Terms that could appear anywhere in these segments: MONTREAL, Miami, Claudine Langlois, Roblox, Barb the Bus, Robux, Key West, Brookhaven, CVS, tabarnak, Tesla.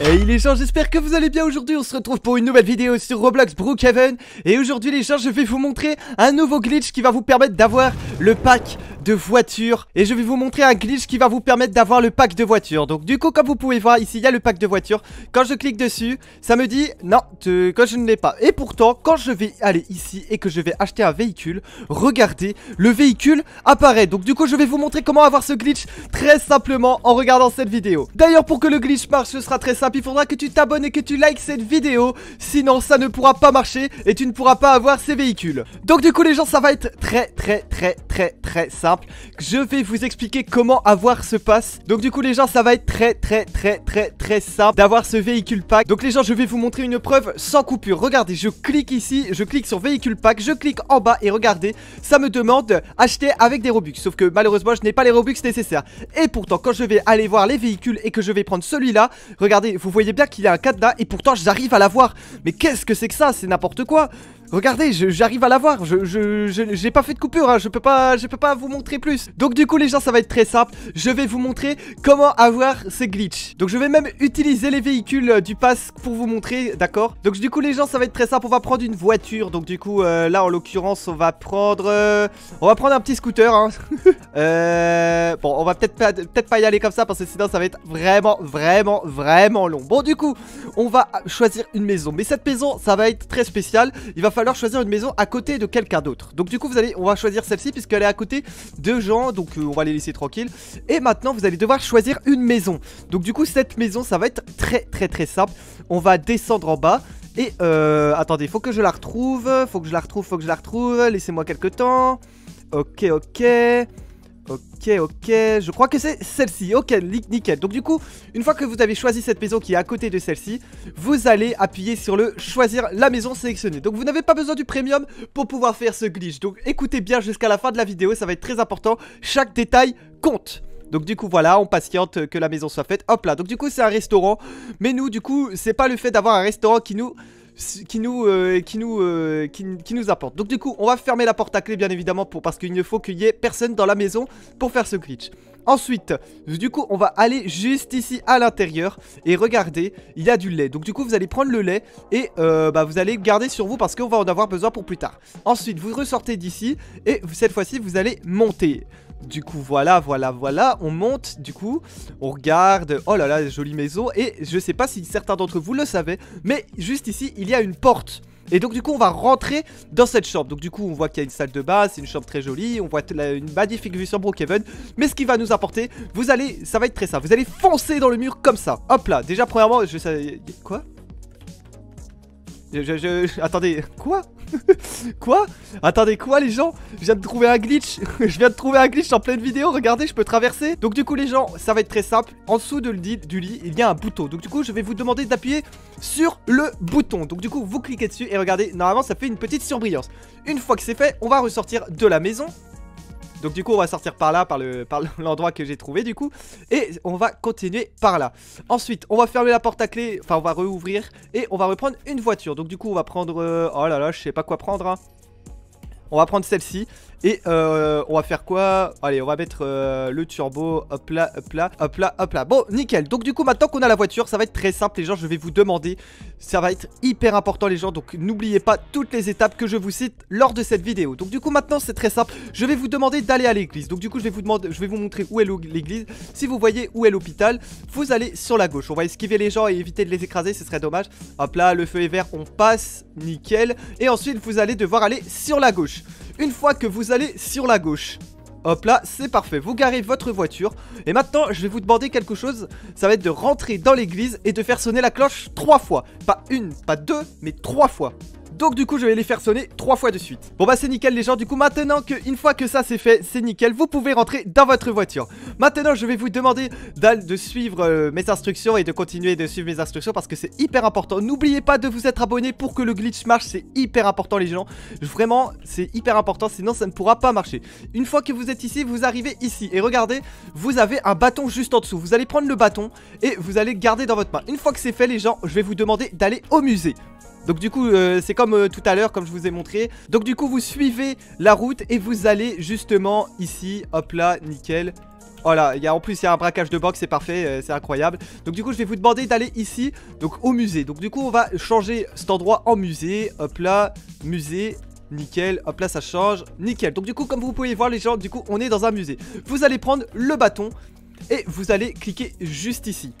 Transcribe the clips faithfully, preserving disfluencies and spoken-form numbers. Hey les gens, j'espère que vous allez bien. Aujourd'hui on se retrouve pour une nouvelle vidéo sur Roblox Brookhaven. Et aujourd'hui les gens, je vais vous montrer un nouveau glitch qui va vous permettre d'avoir le pack de voitures. Et je vais vous montrer un glitch qui va vous permettre d'avoir le pack de voitures. Donc du coup, comme vous pouvez voir ici, il y a le pack de voitures. Quand je clique dessus, ça me dit non, te... quand je ne l'ai pas. Et pourtant, quand je vais aller ici et que je vais acheter un véhicule, regardez, le véhicule apparaît. Donc du coup je vais vous montrer comment avoir ce glitch très simplement en regardant cette vidéo. D'ailleurs, pour que le glitch marche, ce sera très simple. Il faudra que tu t'abonnes et que tu likes cette vidéo, sinon ça ne pourra pas marcher et tu ne pourras pas avoir ces véhicules. Donc du coup les gens, ça va être très très très très très simple. Je vais vous expliquer comment avoir ce pass. Donc du coup les gens, ça va être très très très très très simple d'avoir ce véhicule pack. Donc les gens, je vais vous montrer une preuve sans coupure. Regardez, je clique ici, je clique sur véhicule pack, je clique en bas et regardez, ça me demande acheter avec des Robux. Sauf que malheureusement je n'ai pas les Robux nécessaires. Et pourtant quand je vais aller voir les véhicules et que je vais prendre celui-là, regardez, vous voyez bien qu'il y a un cadenas et pourtant j'arrive à l'avoir. Mais qu'est-ce que c'est que ça? C'est n'importe quoi. Regardez, j'arrive à l'avoir. Je j'ai pas fait de coupure, hein. je peux pas je peux pas vous montrer plus. Donc du coup les gens, ça va être très simple. Je vais vous montrer comment avoir ces glitchs. Donc je vais même utiliser les véhicules du pass pour vous montrer, d'accord? Donc du coup les gens, ça va être très simple. On va prendre une voiture. Donc du coup euh, là en l'occurrence, on va prendre euh, on va prendre un petit scooter. Hein. euh, bon, on va peut-être pas peut-être pas y aller comme ça parce que sinon ça va être vraiment vraiment vraiment long. Bon, du coup on va choisir une maison. Mais cette maison, ça va être très spécial. Il va falloir choisir une maison à côté de quelqu'un d'autre. Donc du coup vous allez, on va choisir celle-ci puisqu'elle est à côté de gens, donc euh, on va les laisser tranquilles. Et maintenant vous allez devoir choisir une maison. Donc du coup cette maison, ça va être très très très simple. On va descendre en bas. Et euh, attendez, faut que je la retrouve. Faut que je la retrouve, faut que je la retrouve. Laissez-moi quelques temps. Ok, ok. Ok, ok, je crois que c'est celle-ci. Ok, nickel. Donc du coup, une fois que vous avez choisi cette maison qui est à côté de celle-ci, vous allez appuyer sur le choisir la maison sélectionnée. Donc vous n'avez pas besoin du premium pour pouvoir faire ce glitch. Donc écoutez bien jusqu'à la fin de la vidéo, ça va être très important. Chaque détail compte. Donc du coup voilà, on patiente que la maison soit faite. Hop là, donc du coup c'est un restaurant. Mais nous du coup, c'est pas le fait d'avoir un restaurant qui nous... Qui nous, euh, qui, nous, euh, qui, qui nous apporte. Donc du coup on va fermer la porte à clé bien évidemment pour, parce qu'il ne faut qu'il y ait personne dans la maison pour faire ce glitch. Ensuite du coup on va aller juste ici à l'intérieur. Et regardez, il y a du lait. Donc du coup vous allez prendre le lait. Et euh, bah, vous allez le garder sur vous parce qu'on va en avoir besoin pour plus tard. Ensuite vous ressortez d'ici. Et cette fois-ci vous allez monter. Du coup voilà, voilà, voilà, on monte. Du coup on regarde. Oh là là, jolie maison. Et je sais pas si certains d'entre vous le savaient, mais juste ici il y a une porte. Et donc du coup on va rentrer dans cette chambre. Donc du coup on voit qu'il y a une salle de bain, c'est une chambre très jolie. On voit la, une magnifique vue sur Brookhaven. Mais ce qui va nous apporter, vous allez, ça va être très simple. Vous allez foncer dans le mur comme ça. Hop là, déjà premièrement je sais... Quoi ? Je, je, je... Attendez, quoi? Quoi? Attendez, quoi les gens? Je viens de trouver un glitch. Je viens de trouver un glitch en pleine vidéo. Regardez, je peux traverser. Donc du coup les gens, ça va être très simple. En dessous de, du lit, il y a un bouton. Donc du coup je vais vous demander d'appuyer sur le bouton. Donc du coup vous cliquez dessus et regardez, normalement ça fait une petite surbrillance. Une fois que c'est fait, on va ressortir de la maison. Donc du coup on va sortir par là, par le, par l'endroit que j'ai trouvé du coup. Et on va continuer par là. Ensuite on va fermer la porte à clé. Enfin on va rouvrir. Et on va reprendre une voiture. Donc du coup on va prendre euh, oh là là, je sais pas quoi prendre hein. On va prendre celle-ci. Et euh, on va faire quoi? Allez, on va mettre euh, le turbo. Hop là, hop là, hop là, hop là. Bon, nickel. Donc du coup, maintenant qu'on a la voiture, ça va être très simple les gens. Je vais vous demander. Ça va être hyper important les gens. Donc n'oubliez pas toutes les étapes que je vous cite lors de cette vidéo. Donc du coup, maintenant, c'est très simple. Je vais vous demander d'aller à l'église. Donc du coup, je vais vous demander, je vais vous montrer où est l'église. Si vous voyez où est l'hôpital, vous allez sur la gauche. On va esquiver les gens et éviter de les écraser, ce serait dommage. Hop là, le feu est vert, on passe. Nickel. Et ensuite, vous allez devoir aller sur la gauche. Une fois que vous allez sur la gauche, hop là, c'est parfait. Vous garez votre voiture. Et maintenant, je vais vous demander quelque chose. Ça va être de rentrer dans l'église et de faire sonner la cloche trois fois. Pas une, pas deux, mais trois fois. Donc du coup je vais les faire sonner trois fois de suite. Bon bah c'est nickel les gens. Du coup maintenant que une fois que ça c'est fait, c'est nickel, vous pouvez rentrer dans votre voiture. Maintenant je vais vous demander de suivre euh, mes instructions et de continuer de suivre mes instructions parce que c'est hyper important. N'oubliez pas de vous être abonné pour que le glitch marche. C'est hyper important les gens. Vraiment c'est hyper important, sinon ça ne pourra pas marcher. Une fois que vous êtes ici, vous arrivez ici. Et regardez, vous avez un bâton juste en dessous. Vous allez prendre le bâton et vous allez le garder dans votre main. Une fois que c'est fait les gens, je vais vous demander d'aller au musée. Donc du coup euh, c'est comme euh, tout à l'heure, comme je vous ai montré. Donc du coup vous suivez la route et vous allez justement ici. Hop là, nickel. Voilà, y a, en plus il y a un braquage de banque, c'est parfait, euh, c'est incroyable. Donc du coup je vais vous demander d'aller ici, donc au musée. Donc du coup on va changer cet endroit en musée. Hop là, musée. Nickel, hop là ça change, nickel. Donc du coup comme vous pouvez voir les gens, du coup on est dans un musée. Vous allez prendre le bâton et vous allez cliquer juste ici.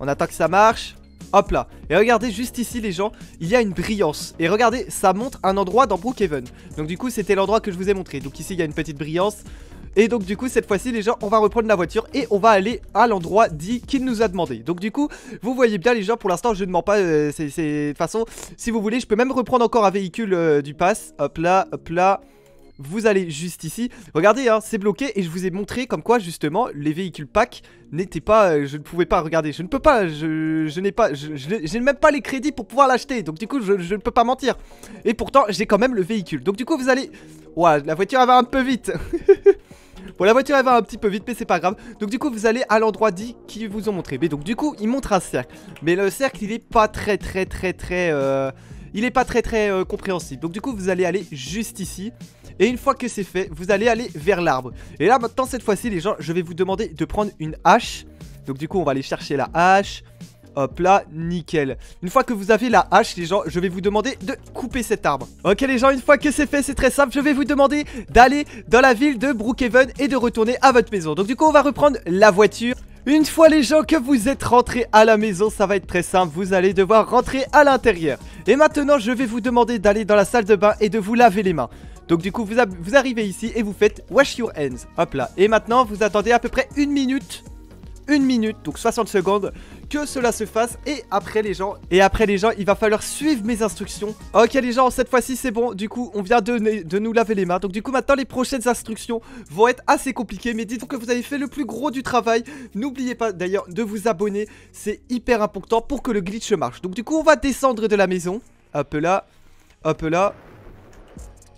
On attend que ça marche. Hop là, et regardez juste ici les gens, il y a une brillance, et regardez ça montre un endroit dans Brookhaven. Donc du coup c'était l'endroit que je vous ai montré, donc ici il y a une petite brillance. Et donc du coup cette fois-ci les gens on va reprendre la voiture et on va aller à l'endroit dit qu'il nous a demandé. Donc du coup vous voyez bien les gens, pour l'instant je ne mens pas, euh, c'est de toute façon si vous voulez je peux même reprendre encore un véhicule euh, du pass. Hop là, hop là. Vous allez juste ici, regardez hein, c'est bloqué et je vous ai montré comme quoi justement les véhicules pack n'étaient pas, euh, je ne pouvais pas, regardez, je ne peux pas, je, je n'ai pas, je, je, je n'ai même pas les crédits pour pouvoir l'acheter, donc du coup je, je ne peux pas mentir. Et pourtant j'ai quand même le véhicule, donc du coup vous allez, ouah la voiture elle va un peu vite. Bon la voiture elle va un petit peu vite mais c'est pas grave. Donc du coup vous allez à l'endroit dit qu'ils vous ont montré. Mais donc du coup il montre un cercle, mais le cercle il est pas très très très très, euh... il est pas très très euh, compréhensible. Donc du coup vous allez aller juste ici. Et une fois que c'est fait, vous allez aller vers l'arbre. Et là maintenant cette fois-ci les gens, je vais vous demander de prendre une hache. Donc du coup on va aller chercher la hache. Hop là, nickel. Une fois que vous avez la hache les gens, je vais vous demander de couper cet arbre. Ok les gens, une fois que c'est fait, c'est très simple. Je vais vous demander d'aller dans la ville de Brookhaven et de retourner à votre maison. Donc du coup on va reprendre la voiture. Une fois les gens que vous êtes rentrés à la maison, ça va être très simple, vous allez devoir rentrer à l'intérieur. Et maintenant je vais vous demander d'aller dans la salle de bain et de vous laver les mains. Donc du coup vous, vous arrivez ici et vous faites wash your hands. Hop là. Et maintenant vous attendez à peu près une minute. Une minute, donc soixante secondes, que cela se fasse. Et après les gens, et après les gens, il va falloir suivre mes instructions. Ok les gens, cette fois-ci c'est bon. Du coup, on vient de, de nous laver les mains. Donc du coup, maintenant les prochaines instructions vont être assez compliquées. Mais dites-vous que vous avez fait le plus gros du travail. N'oubliez pas d'ailleurs de vous abonner. C'est hyper important pour que le glitch marche. Donc du coup, on va descendre de la maison. Hop là, hop là.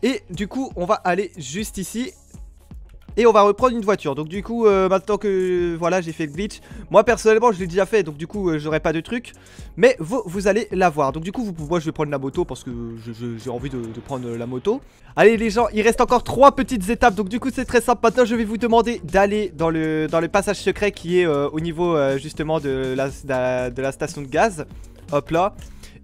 Et du coup, on va aller juste ici. Et on va reprendre une voiture. Donc du coup euh, maintenant que euh, voilà j'ai fait le glitch, moi personnellement je l'ai déjà fait, donc du coup euh, j'aurai pas de truc. Mais vous, vous allez la voir. Donc du coup vous, moi je vais prendre la moto parce que j'ai envie de, de prendre la moto. Allez les gens, il reste encore trois petites étapes. Donc du coup c'est très simple. Maintenant je vais vous demander d'aller dans le, dans le passage secret qui est euh, au niveau euh, justement de la, de la station de gaz. Hop là.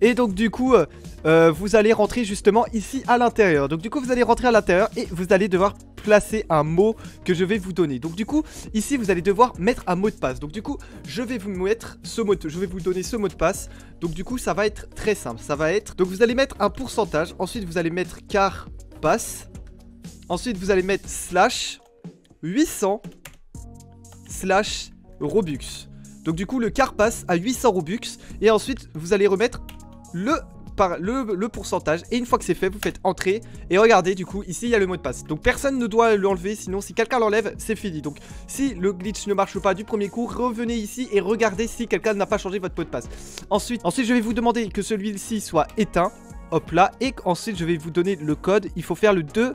Et donc du coup euh, euh, vous allez rentrer justement ici à l'intérieur. Donc du coup vous allez rentrer à l'intérieur et vous allez devoir placer un mot que je vais vous donner. Donc du coup ici vous allez devoir mettre un mot de passe. Donc du coup je vais vous mettre ce mot de... je vais vous donner ce mot de passe. Donc du coup ça va être très simple. Ça va être, donc vous allez mettre un pourcentage, ensuite vous allez mettre car passe, ensuite vous allez mettre slash huit cents slash Robux. Donc du coup le car passe à huit cents Robux. Et ensuite vous allez remettre Le, par, le, le pourcentage. Et une fois que c'est fait vous faites entrer. Et regardez du coup ici il y a le mot de passe. Donc personne ne doit l'enlever, sinon si quelqu'un l'enlève c'est fini. Donc si le glitch ne marche pas du premier coup, revenez ici et regardez si quelqu'un n'a pas changé votre mot de passe. Ensuite, ensuite je vais vous demander que celui-ci soit éteint. Hop là. Et ensuite je vais vous donner le code. Il faut faire le deux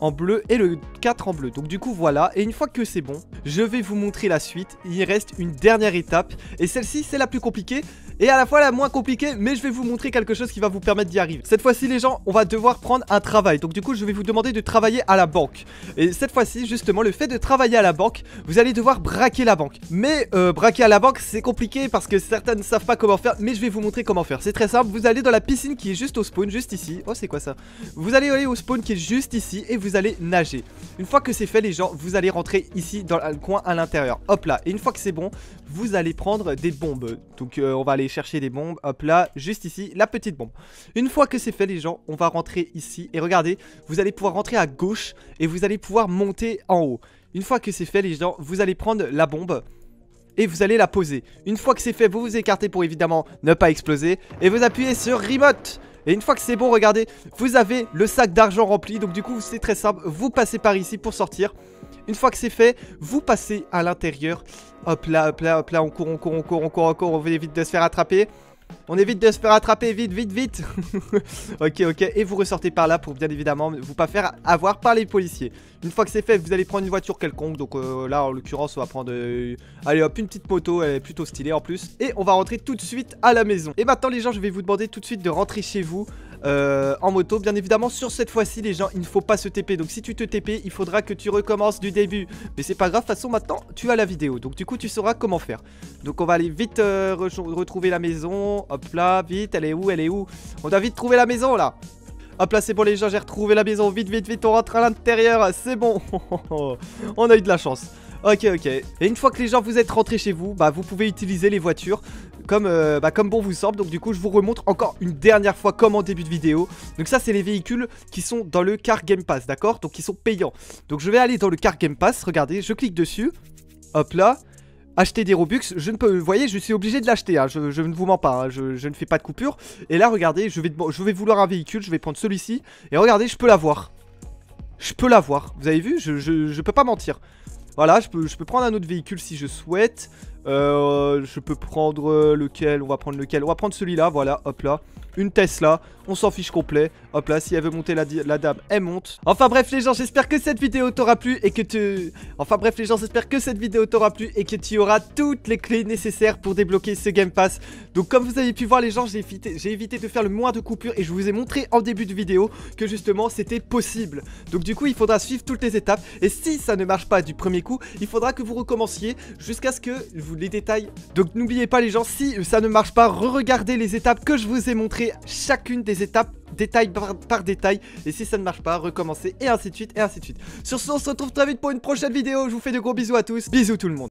en bleu et le quatre en bleu. Donc du coup voilà. Et une fois que c'est bon, je vais vous montrer la suite. Il reste une dernière étape et celle-ci c'est la plus compliquée et à la fois la moins compliquée, mais je vais vous montrer quelque chose qui va vous permettre d'y arriver. Cette fois-ci les gens, on va devoir prendre un travail. Donc du coup je vais vous demander de travailler à la banque. Et cette fois-ci justement le fait de travailler à la banque, vous allez devoir braquer la banque. Mais euh, braquer à la banque c'est compliqué parce que certains ne savent pas comment faire, mais je vais vous montrer comment faire. C'est très simple, vous allez dans la piscine qui est juste au spawn, juste ici. Oh c'est quoi ça? Vous allez aller au spawn qui est juste ici et vous Vous allez nager. Une fois que c'est fait les gens, vous allez rentrer ici dans le coin à l'intérieur. Hop là. Et une fois que c'est bon, vous allez prendre des bombes. Donc euh, on va aller chercher des bombes. Hop là, juste ici, la petite bombe. Une fois que c'est fait les gens, on va rentrer ici. Et regardez, vous allez pouvoir rentrer à gauche et vous allez pouvoir monter en haut. Une fois que c'est fait les gens, vous allez prendre la bombe et vous allez la poser. Une fois que c'est fait, vous vous écartez pour évidemment ne pas exploser. Et vous appuyez sur remote. Et une fois que c'est bon, regardez, vous avez le sac d'argent rempli. Donc du coup, c'est très simple, vous passez par ici pour sortir. Une fois que c'est fait, vous passez à l'intérieur. Hop là, hop là, hop là, on court, on court, on court, on court, on court, on évite de se faire attraper. On évite de se faire attraper, vite, vite, vite. Ok, ok, et vous ressortez par là pour bien évidemment vous pas faire avoir par les policiers. Une fois que c'est fait, vous allez prendre une voiture quelconque. Donc euh, là, en l'occurrence, on va prendre euh, allez hop, une petite moto, elle est plutôt stylée en plus. Et on va rentrer tout de suite à la maison. Et maintenant les gens, je vais vous demander tout de suite de rentrer chez vous. euh, en moto. Bien évidemment, sur cette fois-ci, les gens, il ne faut pas se T P. Donc si tu te T P, il faudra que tu recommences du début. Mais c'est pas grave, de toute façon, maintenant, tu as la vidéo. Donc du coup, tu sauras comment faire. Donc on va aller vite euh, re retrouver la maison. Hop là, vite, elle est où, elle est où? On doit vite trouver la maison, là. Hop là, c'est bon les gens, j'ai retrouvé la maison. Vite, vite, vite, on rentre à l'intérieur. C'est bon. On a eu de la chance. Ok, ok. Et une fois que les gens vous êtes rentrés chez vous, bah vous pouvez utiliser les voitures comme, euh, bah, comme bon vous semble. Donc du coup, je vous remontre encore une dernière fois comme en début de vidéo. Donc ça, c'est les véhicules qui sont dans le Car Game Pass, d'accord? Donc qui sont payants. Donc je vais aller dans le Car Game Pass. Regardez, je clique dessus. Hop là. Acheter des Robux, je ne peux, vous voyez, je suis obligé de l'acheter, hein, je, je ne vous mens pas, hein, je, je ne fais pas de coupure. Et là, regardez, je vais, je vais vouloir un véhicule, je vais prendre celui-ci. Et regardez, je peux l'avoir. Je peux l'avoir, vous avez vu, je, je, je peux pas mentir. Voilà, je peux, je peux prendre un autre véhicule si je souhaite. Euh, je peux prendre lequel, on va prendre lequel, on va prendre celui-là, voilà, hop là. Une Tesla, on s'en fiche complet. Hop là, si elle veut monter la, la dame, elle monte. Enfin bref les gens, j'espère que cette vidéo t'aura plu et que tu... Enfin bref les gens, j'espère que cette vidéo t'aura plu et que tu auras toutes les clés nécessaires pour débloquer ce Game Pass. Donc comme vous avez pu voir les gens, j'ai évité, j'ai évité de faire le moins de coupures et je vous ai montré en début de vidéo que justement c'était possible. Donc du coup, il faudra suivre toutes les étapes et si ça ne marche pas du premier coup, il faudra que vous recommenciez jusqu'à ce que vous les détails. Donc n'oubliez pas les gens, si ça ne marche pas, re-regardez les étapes que je vous ai montrées. Chacune des étapes, détail par, par détail. Et si ça ne marche pas, recommencez et ainsi de suite et ainsi de suite. Sur ce, on se retrouve très vite pour une prochaine vidéo. Je vous fais de gros bisous à tous. Bisous tout le monde.